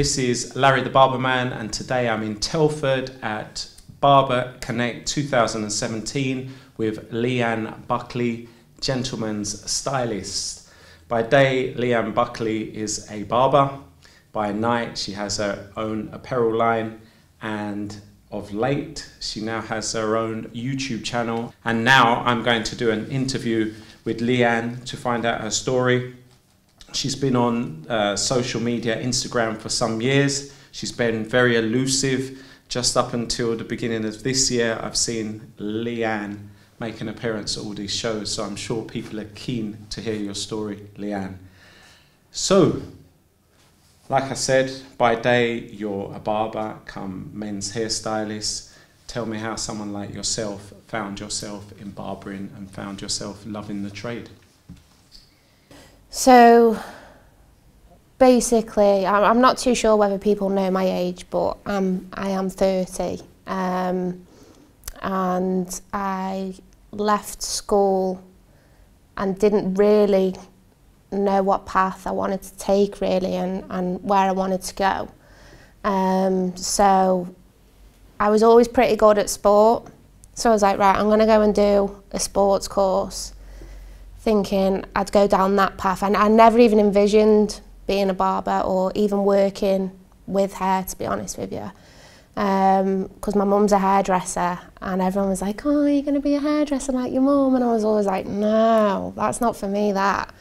This is Larry the Barberman, and today I'm in Telford at Barber Connect 2017 with Lieanne Buckley, gentleman's stylist. By day, Lieanne Buckley is a barber. By night, she has her own apparel line, and of late, she now has her own YouTube channel. And now I'm going to do an interview with Lieanne to find out her story. She's been on social media, Instagram, for some years. She's been very elusive. Just up until the beginning of this year, I've seen Lieanne make an appearance at all these shows, so I'm sure people are keen to hear your story, Lieanne. So, like I said, by day you're a barber, come men's hairstylist. Tell me how someone like yourself found yourself in barbering and found yourself loving the trade. So basically, I'm not too sure whether people know my age, but I am 30. And I left school and didn't really know what path I wanted to take, really, and where I wanted to go. So I was always pretty good at sport, so I was like, right, I'm going to go and do a sports course, thinking I'd go down that path. And I never even envisioned being a barber or even working with hair, to be honest with you, because my mum's a hairdresser, and everyone was like, oh, you're going to be a hairdresser like your mum, and I was always like, no, that's not for me, that.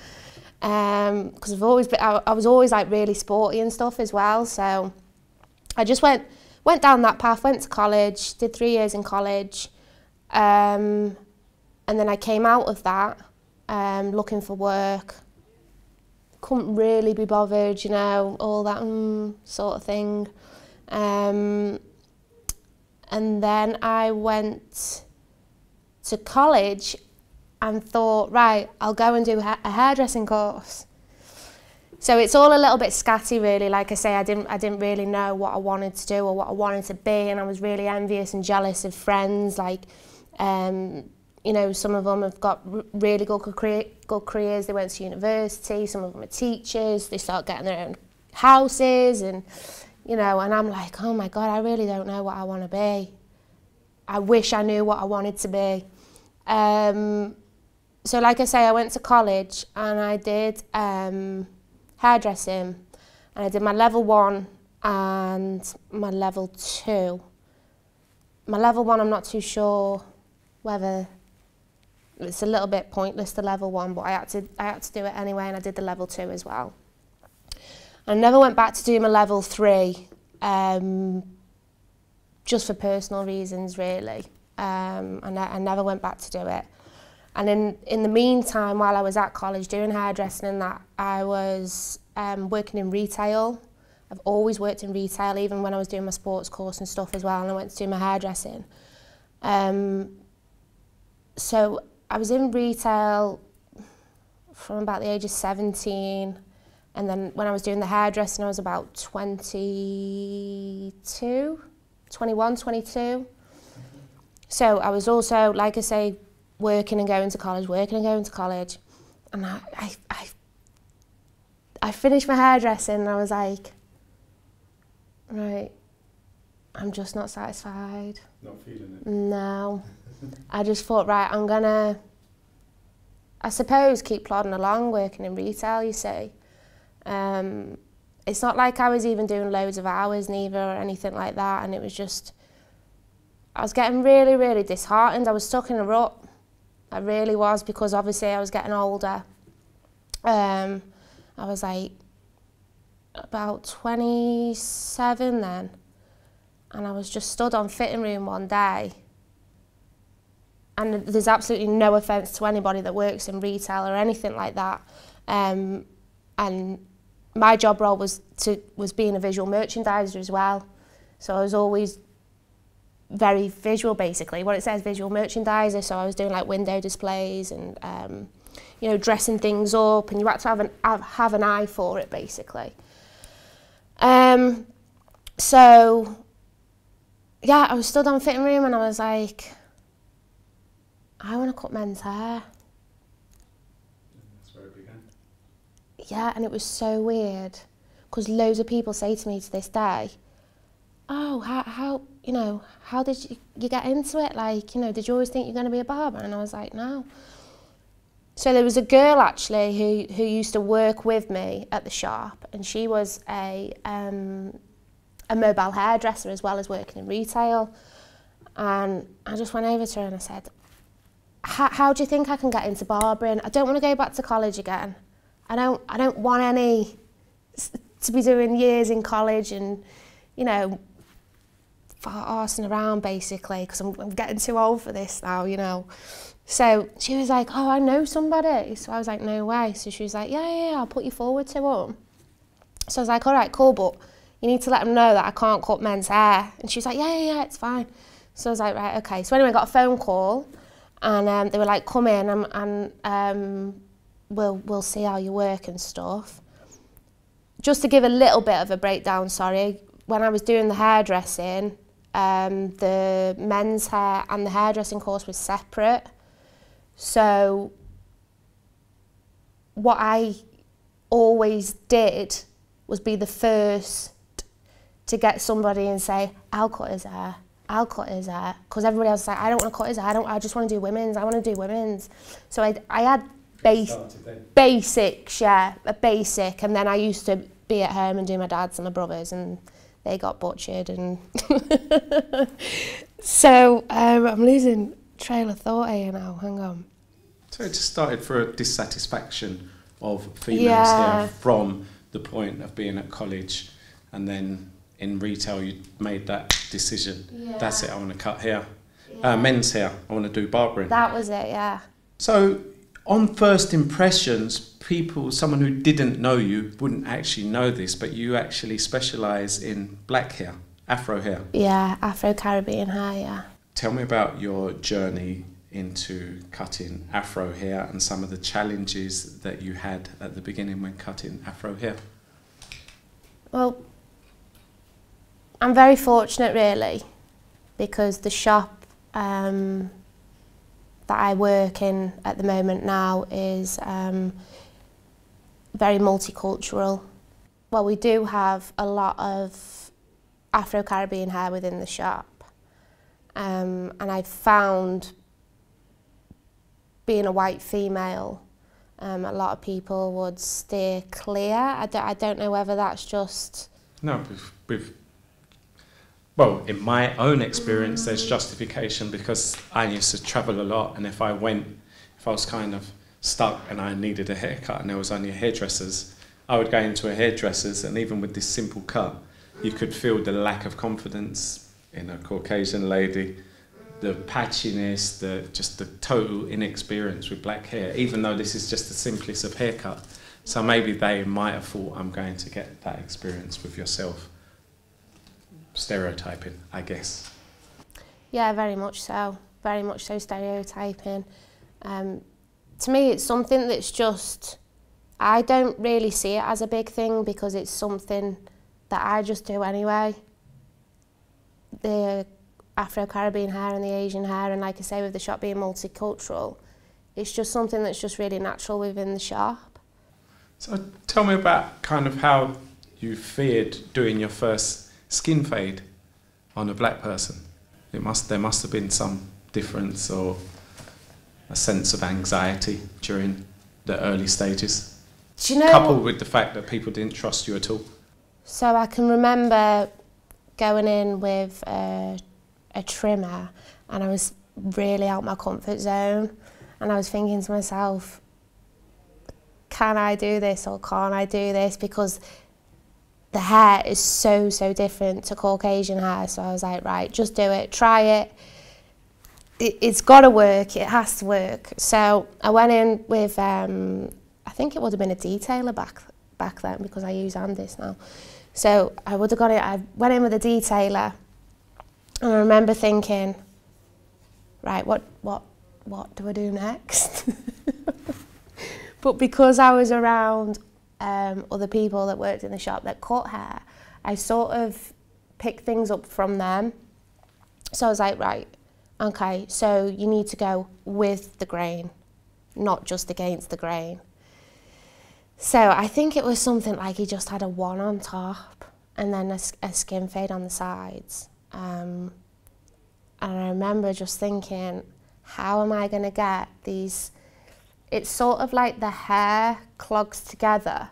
Because I've always been, I was always like really sporty and stuff as well, so I just went down that path, went to college, did 3 years in college, and then I came out of that looking for work. Couldn't really be bothered, you know, all that sort of thing. And then I went to college and thought, right, I'll go and do a hairdressing course. So it's all a little bit scatty, really. Like I say, I didn't really know what I wanted to do or what I wanted to be, and I was really envious and jealous of friends. Like, you know, some of them have got really good careers. They went to university. Some of them are teachers. They start getting their own houses, and you know. And I'm like, oh my God, I really don't know what I want to be. I wish I knew what I wanted to be. So like I say, I went to college and I did hairdressing, and I did my level 1 and my level 2. My level 1, I'm not too sure whether it's a little bit pointless, the level 1, but I had to do it anyway, and I did the level 2 as well. I never went back to do my level 3, just for personal reasons, really. And I never went back to do it. And in the meantime, while I was at college doing hairdressing and that, I was working in retail. I've always worked in retail, even when I was doing my sports course and stuff as well, and I went to do my hairdressing. So I was in retail from about the age of 17, and then when I was doing the hairdressing, I was about 21, 22. So I was also, like I say, working and going to college, working and going to college. And I finished my hairdressing and I was like, right, I'm just not satisfied. Not feeling it. No. I just thought, right, I'm going to, I suppose, keep plodding along, working in retail, you see. It's not like I was even doing loads of hours, neither, or anything like that, and it was just, I was getting really, really disheartened. I was stuck in a rut. I really was, because obviously I was getting older. I was like about 27 then, and I was just stood on fitting room one day. And there's absolutely no offence to anybody that works in retail or anything like that. And my job role was being a visual merchandiser as well. So I was always very visual, basically. Well, it says visual merchandiser, so I was doing like window displays and you know, dressing things up, and you had to have an eye for it, basically. So yeah, I was stood on fitting room and I was like, I want to cut men's hair. That's where it began. Yeah, and it was so weird, Because loads of people say to me to this day, oh, how did you get into it? Like, you know, did you always think you're going to be a barber? And I was like, no. So there was a girl actually who used to work with me at the shop, and she was a mobile hairdresser as well as working in retail. And I just went over to her and I said, how do you think I can get into barbering? I don't want to go back to college again. I don't want any to be doing years in college and, you know, arsing around basically, because I'm getting too old for this now, you know. So she was like, oh, I know somebody. So I was like, no way. So she was like, yeah, I'll put you forward to them. So I was like, all right, cool, but you need to let them know that I can't cut men's hair. And she was like, yeah, it's fine. So I was like, right, okay. So anyway, I got a phone call, and they were like, come in and we'll see how you work and stuff. Just to give a little bit of a breakdown, sorry, when I was doing the hairdressing, the men's hair and the hairdressing course was separate. So what I always did was be the first to get somebody and say, I'll cut his hair, I'll cut his hair. Because everybody else was like, I don't want to cut his hair, I just want to do women's, I want to do women's. So I had basics, yeah, a basic, and then I used to be at home and do my dad's and my brother's, and they got butchered, and so I'm losing trail of thought here now, hang on. So it just started for a dissatisfaction of females, yeah, there from the point of being at college, and then in retail you made that decision, yeah, that's it, I want to cut hair, yeah, men's hair, I want to do barbering. That was it, yeah. So on first impressions, people, someone who didn't know you wouldn't actually know this, but you actually specialise in black hair, Afro hair. Yeah, Afro-Caribbean hair, yeah. Tell me about your journey into cutting Afro hair and some of the challenges that you had at the beginning when cutting Afro hair. Well, I'm very fortunate really, because the shop that I work in at the moment now is very multicultural. Well, we do have a lot of Afro-Caribbean hair within the shop, and I found, being a white female, a lot of people would steer clear. I don't know whether that's just... No, well, in my own experience, there's justification, because I used to travel a lot, and if I was kind of stuck and I needed a haircut and there was only a hairdresser's, I would go into a hairdresser's, and even with this simple cut, you could feel the lack of confidence in a Caucasian lady, the patchiness, just the total inexperience with black hair, even though this is just the simplest of haircut. So maybe they might have thought, I'm going to get that experience with yourself. Stereotyping, I guess. Yeah, very much so. Very much so stereotyping. To me, it's something that's just... I don't really see it as a big thing, because it's something that I just do anyway. The Afro-Caribbean hair and the Asian hair, and like I say, with the shop being multicultural, it's just something that's just really natural within the shop. So tell me about kind of how you feared doing your first skin fade on a black person. There must have been some difference or a sense of anxiety during the early stages. Do you know, coupled with the fact that people didn't trust you at all. So I can remember going in with a trimmer, and I was really out my comfort zone, and I was thinking to myself, can I do this or can't I do this? Because the hair is so different to Caucasian hair, so I was like, right, just do it, try it. It's got to work, it has to work. So I went in with, I think it would have been a detailer back then, because I use Andis now. So I would have got it, I went in with a detailer, and I remember thinking, right, what do I do next? But because I was around other people that worked in the shop that cut hair, I sort of picked things up from them. So I was like, right, okay, so you need to go with the grain, not just against the grain. So I think it was something like he just had a one on top and then a skin fade on the sides. And I remember just thinking, how am I going to get these? It's sort of like the hair clogs together.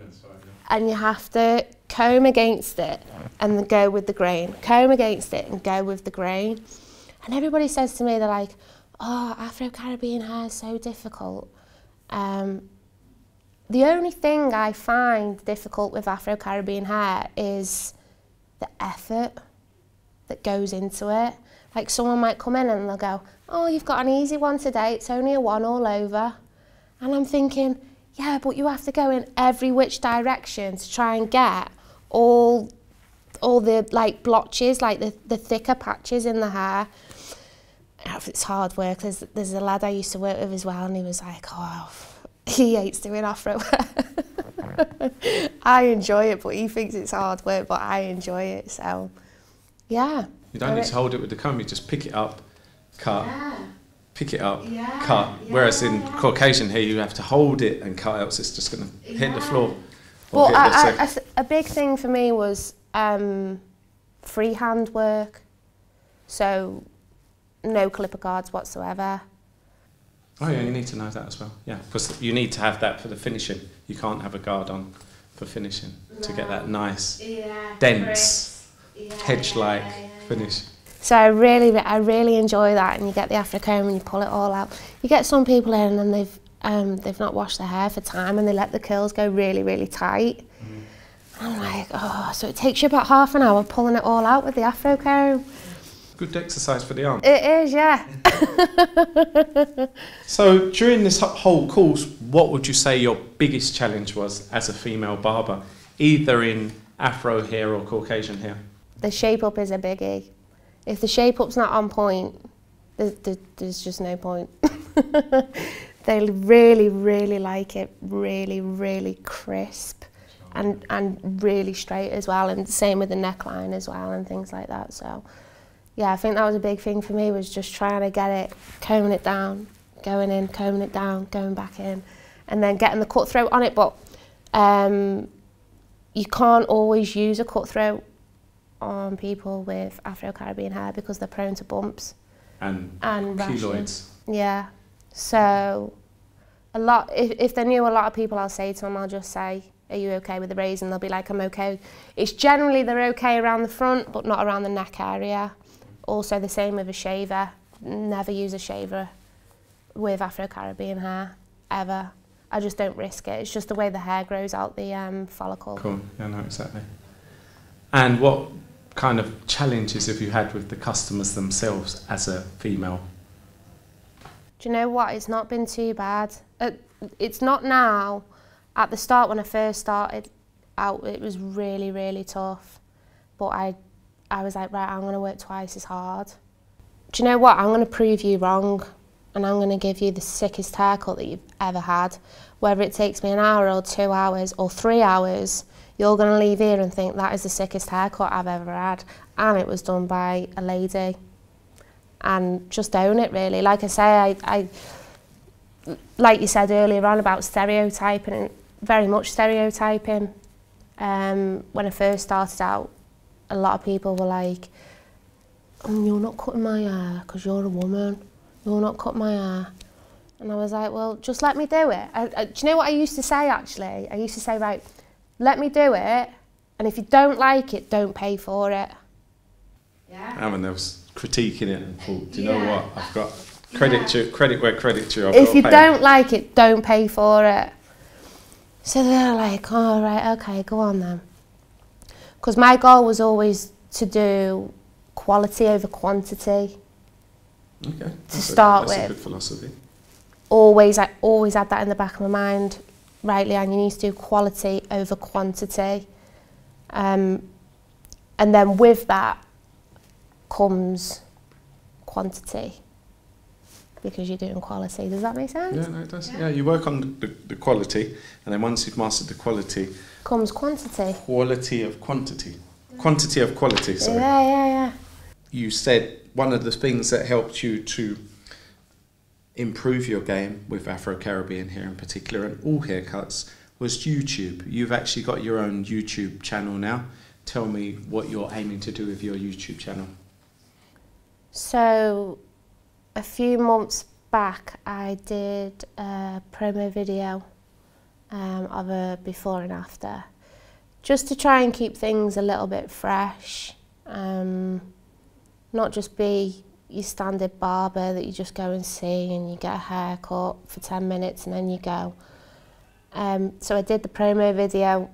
Inside, yeah. And you have to comb against it and then go with the grain. Comb against it and go with the grain. And everybody says to me, they're like, oh, Afro-Caribbean hair is so difficult. The only thing I find difficult with Afro-Caribbean hair is the effort that goes into it. Like someone might come in and they'll go, oh, you've got an easy one today, it's only a one all over. And I'm thinking, yeah, but you have to go in every which direction to try and get all the like blotches, like the thicker patches in the hair. It's hard work. There's a lad I used to work with as well, and he was like, oh, he hates doing afro hair. I enjoy it, but he thinks it's hard work, but I enjoy it, so yeah. You don't need to hold it with the comb, you just pick it up, cut. Yeah. Pick it up, yeah, cut. Yeah, whereas in Caucasian here, you have to hold it and cut, else it's just going to hit the floor. Well, a big thing for me was freehand work, so no clipper guards whatsoever. Oh yeah, you need to know that as well. Yeah, because you need to have that for the finishing. You can't have a guard on for finishing to get that nice, dense, hedge-like finish. So I really enjoy that, and you get the afro comb and you pull it all out. You get some people in and they've not washed their hair for time and they let the curls go really, really tight. Mm-hmm. I'm like, oh, so it takes you about half an hour pulling it all out with the afro comb. Good exercise for the arm. It is, yeah. So during this whole course, what would you say your biggest challenge was as a female barber, either in afro hair or Caucasian hair? The shape up is a biggie. If the shape-up's not on point, there's just no point. They really, really like it, really, really crisp and really straight as well, and the same with the neckline as well and things like that. So, yeah, I think that was a big thing for me, was just trying to get it, combing it down, going in, combing it down, going back in, and then getting the cutthroat on it. But you can't always use a cutthroat on people with Afro-Caribbean hair because they're prone to bumps and keloids. Yeah, so a lot. If they knew a lot of people, I'll say to them, I'll just say, "Are you okay with the raise?" And they'll be like, "I'm okay." It's generally they're okay around the front, but not around the neck area. Also, the same with a shaver. Never use a shaver with Afro-Caribbean hair ever. I just don't risk it. It's just the way the hair grows out the follicle. Cool. Yeah, no, exactly. And what kind of challenges have you had with the customers themselves as a female? Do you know what? It's not been too bad. It's not now. At the start, when I first started out, it was really, really tough. But I was like, right, I'm going to work twice as hard. Do you know what? I'm going to prove you wrong, and I'm going to give you the sickest haircut that you've ever had. Whether it takes me an hour or 2 hours or 3 hours, you're going to leave here and think that is the sickest haircut I've ever had. And it was done by a lady. And just own it, really. Like I say, I like you said earlier on about stereotyping, very much stereotyping. When I first started out, a lot of people were like, oh, you're not cutting my hair because you're a woman. You're not cutting my hair. And I was like, well, just let me do it. Do you know what I used to say, actually? I used to say, right, let me do it, and if you don't like it, don't pay for it. Yeah. I mean, I was critiquing it and thought, do you know what? I've got credit where credit due. If you don't like it, don't pay for it. So they're like, all right, okay, go on then. Because my goal was always to do quality over quantity. Okay. That's a good philosophy. I always had that in the back of my mind. Right, Lieanne, you need to do quality over quantity. And then with that comes quantity, because you're doing quality. Does that make sense? Yeah, no, it does. Yeah, you work on the quality, and then once you've mastered the quality... comes quantity. Quality of quantity. Quantity of quality, sorry. Yeah. You said one of the things that helped you to improve your game with Afro-Caribbean hair in particular and all haircuts was YouTube. You've actually got your own YouTube channel now. Tell me what you're aiming to do with your YouTube channel. So a few months back I did a promo video of a before and after, just to try and keep things a little bit fresh, not just be your standard barber that you just go and see and you get a haircut for 10 minutes and then you go. So I did the promo video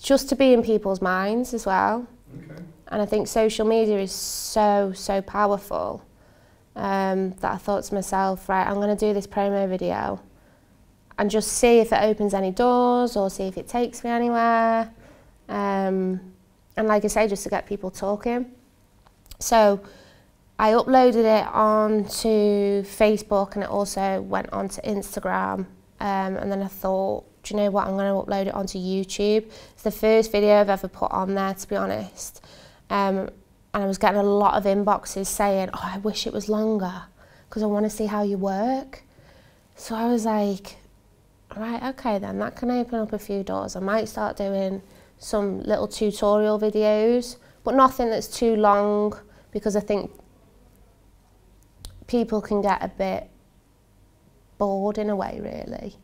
just to be in people's minds as well. Okay. And I think social media is so powerful that I thought to myself, right, I'm going to do this promo video and just see if it opens any doors or see if it takes me anywhere. And like I say, just to get people talking. So I uploaded it onto Facebook and it also went onto Instagram. And then I thought, do you know what, I'm going to upload it onto YouTube. It's the first video I've ever put on there, to be honest. And I was getting a lot of inboxes saying, oh, I wish it was longer because I want to see how you work. So I was like, right, okay then, that can open up a few doors. I might start doing some little tutorial videos, but nothing that's too long, because I think people can get a bit bored in a way, really.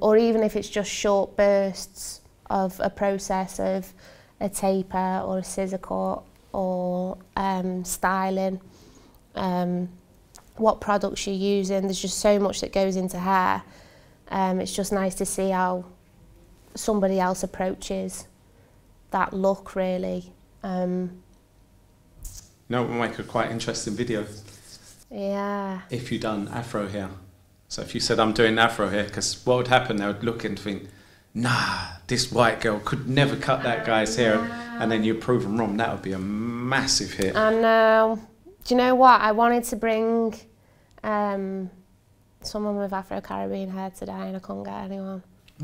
Or even if it's just short bursts of a process of a taper or a scissor cut or styling, what products you're using. There's just so much that goes into hair. It's just nice to see how somebody else approaches that look, really. No, it will make a quite interesting video. Yeah. If you'd done afro hair. So if you said, I'm doing afro hair, because what would happen, they would look and think, nah, this white girl could never cut that guy's hair. And then you prove them wrong. That would be a massive hit. I know. Do you know what? I wanted to bring someone with Afro-Caribbean hair today and I couldn't get anyone.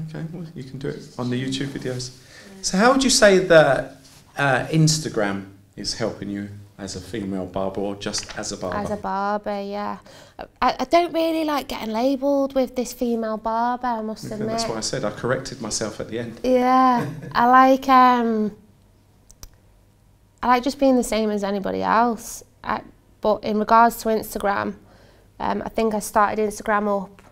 Okay, well, you can do it on the YouTube videos. Yeah. So how would you say that Instagram is helping you as a female barber, or just as a barber? As a barber, yeah. I don't really like getting labelled with this female barber, I must admit. That's what I said, I corrected myself at the end. Yeah, I like just being the same as anybody else. But in regards to Instagram, I think I started Instagram up,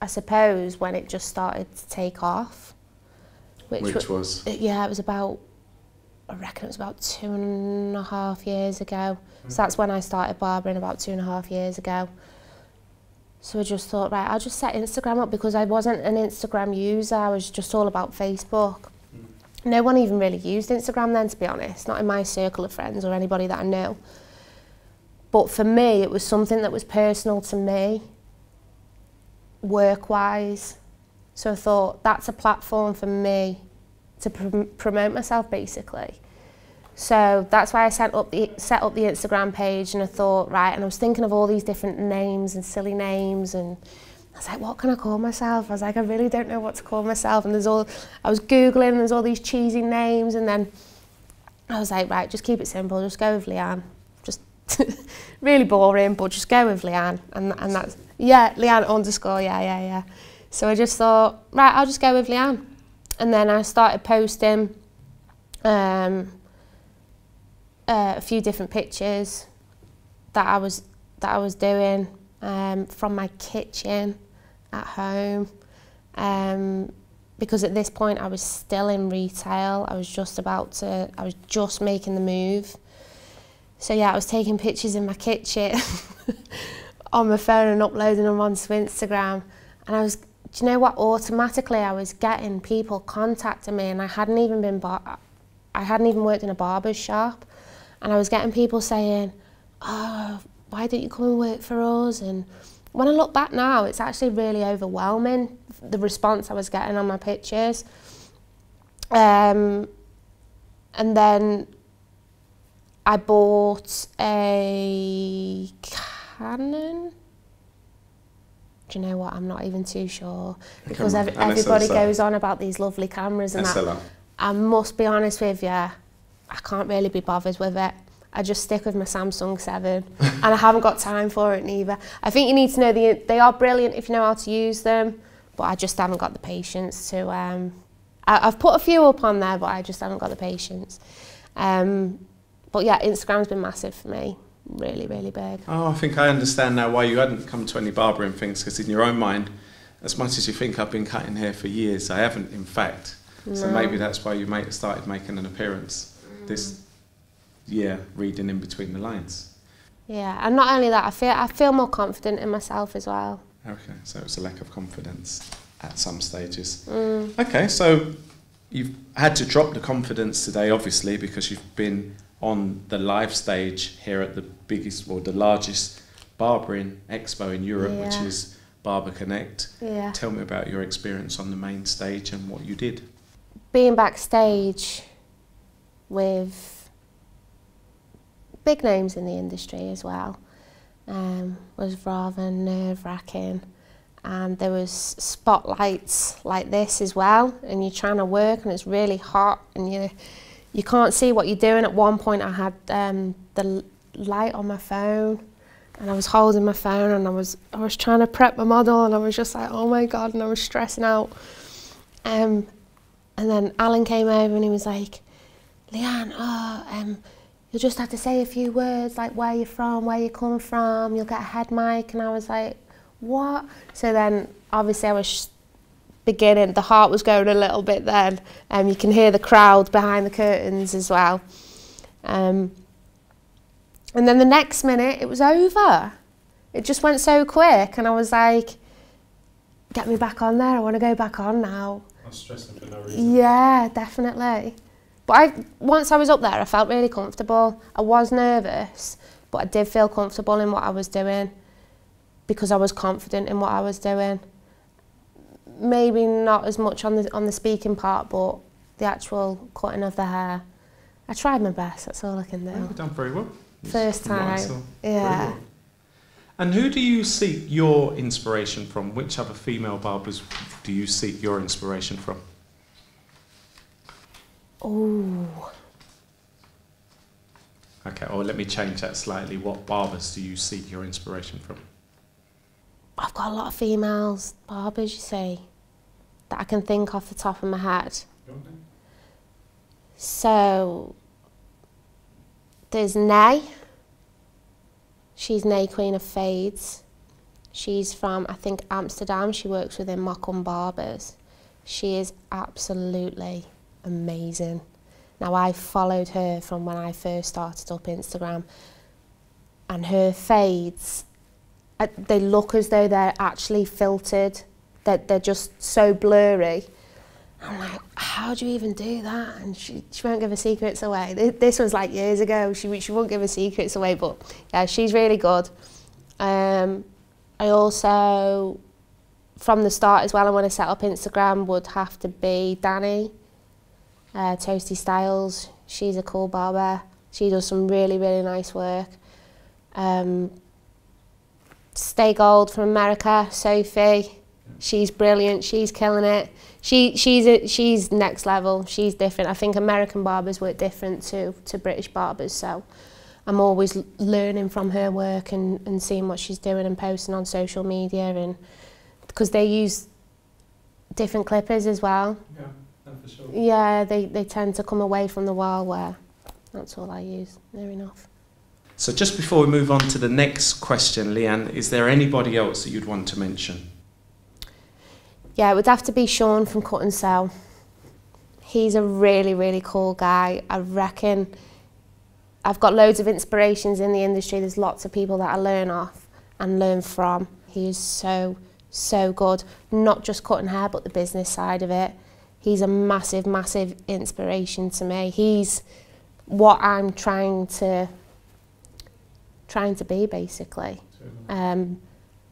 I suppose, when it just started to take off. Which was? Yeah, it was about, I reckon it was about 2.5 years ago. Mm-hmm. So that's when I started barbering, about 2.5 years ago. So I just thought, right, I'll just set Instagram up, because I wasn't an Instagram user, I was just all about Facebook. No one even really used Instagram then, to be honest, not in my circle of friends or anybody that I knew. But for me, it was something that was personal to me, work-wise. So I thought, that's a platform for me to promote myself, basically. So that's why I set up the Instagram page, and I thought, right, and I was thinking of all these different names and silly names, and I was like, what can I call myself? I was like, I really don't know what to call myself. And I was Googling, and there's all these cheesy names. And then I was like, right, just keep it simple. Just go with Lieanne. Just really boring, but just go with Lieanne. And that's, yeah, Lieanne _, yeah. So I just thought, right, I'll just go with Lieanne. And then I started posting a few different pictures that I was doing from my kitchen at home, because at this point I was still in retail. I was just making the move. So yeah, I was taking pictures in my kitchen on my phone and uploading them onto Instagram. And I was, do you know what? Automatically, I was getting people contacting me, and I hadn't even worked in a barber's shop, and I was getting people saying, "Oh, why don't you come and work for us?" And when I look back now, it's actually really overwhelming, the response I was getting on my pictures. And then I bought a Canon. Do you know what? I'm not even too sure, because everybody goes on about these lovely cameras and that. I must be honest with you, I can't really be bothered with it. I just stick with my Samsung 7 and I haven't got time for it neither. I think you need to know they are brilliant if you know how to use them, but I just haven't got the patience to, I've put a few up on there, but I just haven't got the patience. But yeah, Instagram's been massive for me, really, really big. Oh, I think I understand now why you hadn't come to any barbering things, because in your own mind, as much as you think I've been cutting hair for years, I haven't in fact. No. So maybe that's why you started making an appearance this year, reading in between the lines. Yeah, and not only that, I feel more confident in myself as well. Okay, so it's a lack of confidence at some stages. Okay, so you've had to drop the confidence today, obviously, because you've been on the live stage here at the biggest, or the largest barbering expo in Europe, which is Barber Connect. Yeah. Tell me about your experience on the main stage and what you did. Being backstage with big names in the industry as well was rather nerve-wracking, and there was spotlights like this as well, and you're trying to work and it's really hot and you can't see what you're doing. At one point I had the light on my phone and I was holding my phone and I was trying to prep my model and I was just like, oh my God, and I was stressing out. And then Alan came over and he was like, Lieanne, you'll just have to say a few words, like where you're from, where you're coming from, you'll get a head mic. And I was like, what? So then obviously I was beginning, the heart was going a little bit then. You can hear the crowd behind the curtains as well. And then the next minute it was over. It just went so quick and I was like, get me back on there, I want to go back on now. I was stressing for no reason. Yeah, definitely. But once I was up there I felt really comfortable. I was nervous, but I did feel comfortable in what I was doing because I was confident in what I was doing. Maybe not as much on the speaking part, but the actual cutting of the hair. I tried my best, that's all I can do. Well, you've done very well. First time, yeah. Well. And who do you seek your inspiration from? Which other female barbers do you seek your inspiration from? Oh. Okay, or let me change that slightly. What barbers do you seek your inspiration from? I've got a lot of females barbers, you see, that I can think off the top of my head. So there's Nay. She's Nay Queen of Fades. She's from, I think, Amsterdam. She works within Mockum Barbers. She is absolutely amazing. Now, I followed her from when I first started up Instagram, and her fades, they look as though they're actually filtered, that they're just so blurry. I'm like, how do you even do that? And she won't give her secrets away. This was like years ago. She won't give her secrets away, but yeah, she's really good. I also, from the start as well, and when I set up Instagram, would have to be Dani, Toasty Styles. She's a cool barber. She does some really, really nice work. Stay Gold from America, Sophie. She's brilliant. She's killing it. She's next level. She's different. I think American barbers work different to British barbers, so I'm always learning from her work and seeing what she's doing and posting on social media, and because they use different clippers as well. Yeah, for sure. Yeah, they tend to come away from the wild wear. That's all I use. Near enough. So just before we move on to the next question, Lieanne, is there anybody else that you'd want to mention? Yeah, it would have to be Sean from Cut and Sell. He's a really, really cool guy. I reckon I've got loads of inspirations in the industry. There's lots of people that I learn off and learn from. He is so, so good. Not just cutting hair, but the business side of it. He's a massive, massive inspiration to me. He's what I'm trying to be, basically.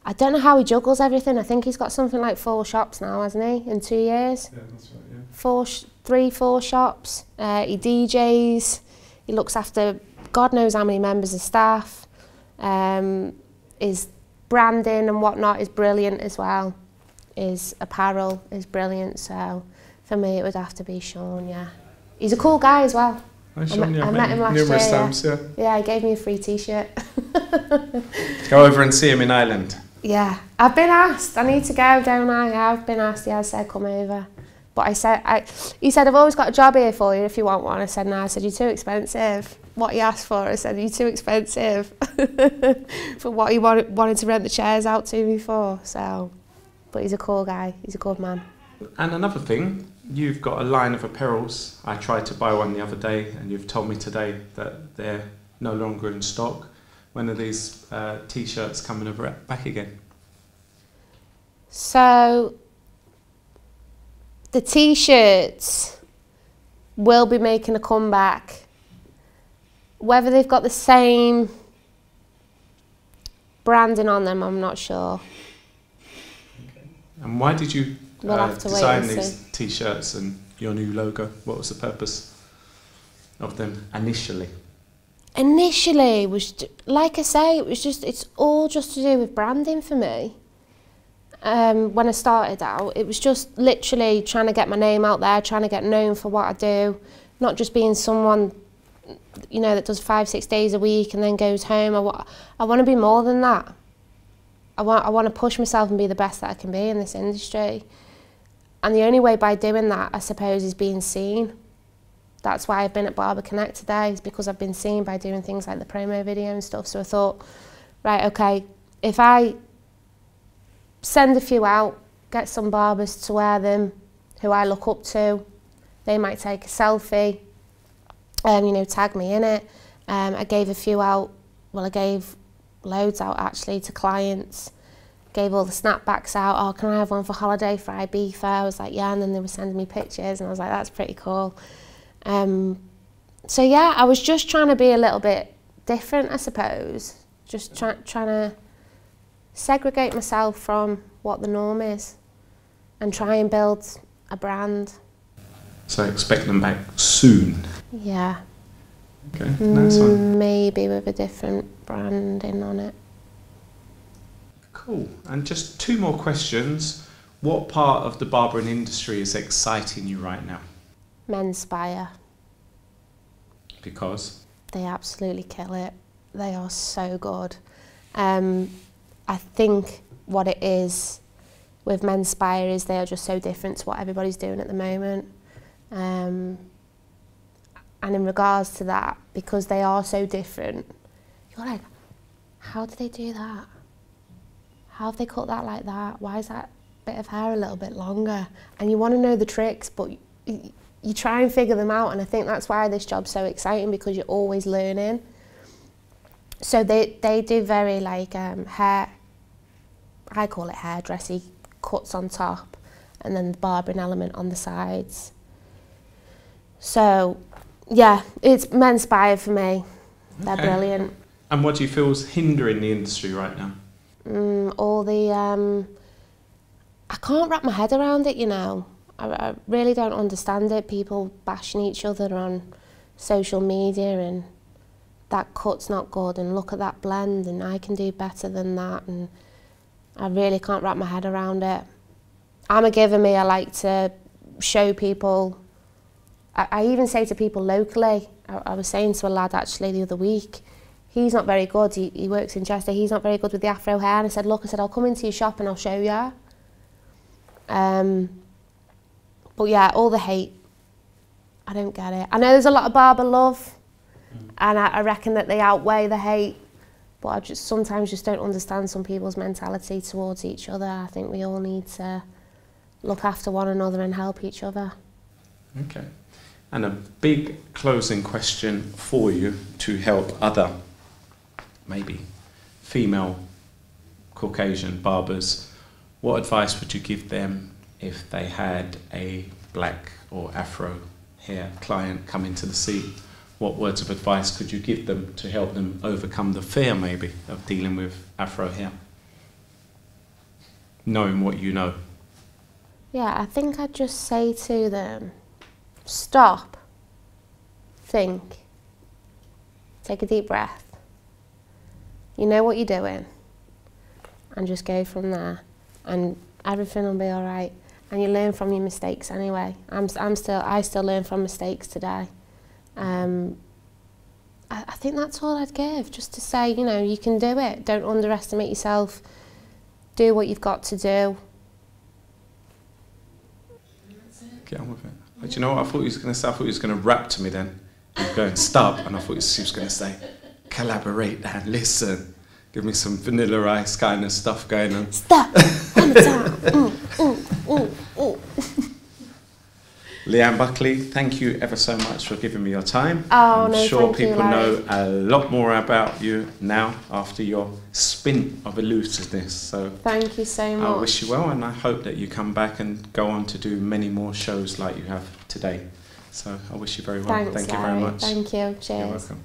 I don't know how he juggles everything. I think he's got something like 4 shops now, hasn't he, in 2 years? Yeah, that's right, yeah. 4 shops. He DJs. He looks after God knows how many members of staff. His branding and whatnot is brilliant as well. His apparel is brilliant. So for me, it would have to be Sean, yeah. He's a cool guy as well. I met him numerous times, yeah. Yeah, he gave me a free t-shirt. Go over and see him in Ireland. Yeah, I've been asked. I need to go, don't I? I've been asked. He has said, come over. But I said, he said, I've always got a job here for you if you want one. I said, no, I said, you're too expensive. What he asked for, I said, you're too expensive for what he wanted to rent the chairs out to me for. So, but he's a cool guy. He's a good man. And another thing, you've got a line of apparels. I tried to buy one the other day, and you've told me today that they're no longer in stock. When are these t-shirts coming over back again? So, the t-shirts will be making a comeback. Whether they've got the same branding on them, I'm not sure. Okay. And why did you design these t-shirts and your new logo? What was the purpose of them initially? Initially, was like I say, it was just—it's all just to do with branding for me. When I started out, it was just literally trying to get my name out there, trying to get known for what I do, not just being someone, you know, that does 5-6 days a week and then goes home. I want to be more than that. I want to push myself and be the best that I can be in this industry. And the only way by doing that, I suppose, is being seen. That's why I've been at Barber Connect today, is because I've been seen by doing things like the promo video and stuff. So I thought, right, okay, if I send a few out, get some barbers to wear them, who I look up to, they might take a selfie, you know, tag me in it. I gave a few out, well, I gave loads out actually to clients, gave all the snapbacks out. Oh, can I have one for holiday for Ibiza? I was like, yeah, and then they were sending me pictures and I was like, that's pretty cool. So yeah, I was just trying to be a little bit different, I suppose. Just trying to segregate myself from what the norm is and try and build a brand. So expect them back soon? Yeah. Okay, nice one. Maybe with a different branding on it. Cool. And just two more questions. What part of the barbering industry is exciting you right now? Men's Spire. Because? They absolutely kill it. They are so good. I think what it is with Men's Spire is they are just so different to what everybody's doing at the moment. And in regards to that, because they are so different, you're like, how do they do that? How have they cut that like that? Why is that bit of hair a little bit longer? And you want to know the tricks, but you try and figure them out, and I think that's why this job's so exciting, because you're always learning. So they do very like hair, I call it hairdressy cuts on top, and then the barbering element on the sides. So yeah, it's Men's Spire for me. They're brilliant. And what do you feel is hindering the industry right now? All the I can't wrap my head around it, you know. I really don't understand it. People bashing each other on social media and that cut's not good and look at that blend and I can do better than that, and I really can't wrap my head around it. I'm a giver, me. I like to show people. I even say to people locally, I was saying to a lad actually the other week, he's not very good, he works in Chester, he's not very good with the afro hair, and I said, look, I said, I'll come into your shop and I'll show you. But yeah, all the hate, I don't get it. I know there's a lot of barber love, and I reckon that they outweigh the hate, but I just sometimes just don't understand some people's mentality towards each other. I think we all need to look after one another and help each other. Okay. And a big closing question for you to help other, maybe, female Caucasian barbers. What advice would you give them if they had a black or afro hair client come into the scene? What words of advice could you give them to help them overcome the fear, maybe, of dealing with afro hair? Knowing what you know. Yeah, I think I'd just say to them, stop, think, take a deep breath. You know what you're doing, and just go from there, and everything will be all right. And you learn from your mistakes anyway. I still learn from mistakes today. I think that's all I'd give, just to say, you know, you can do it. Don't underestimate yourself. Do what you've got to do. Get on with it. But do you know what? I thought he was going to say, I thought he was going to rap to me then. He was going, stop. And I thought he was going to say, collaborate and listen. Give me some Vanilla Ice kind of stuff going on. Stop. One time. Lieanne Buckley, thank you ever so much for giving me your time. Oh, I'm sure people know a lot more about you now after your spin of elusiveness. So thank you so much. I wish you well, and I hope that you come back and go on to do many more shows like you have today. So I wish you very well. Thank you very much. Thank you. Cheers. You're welcome.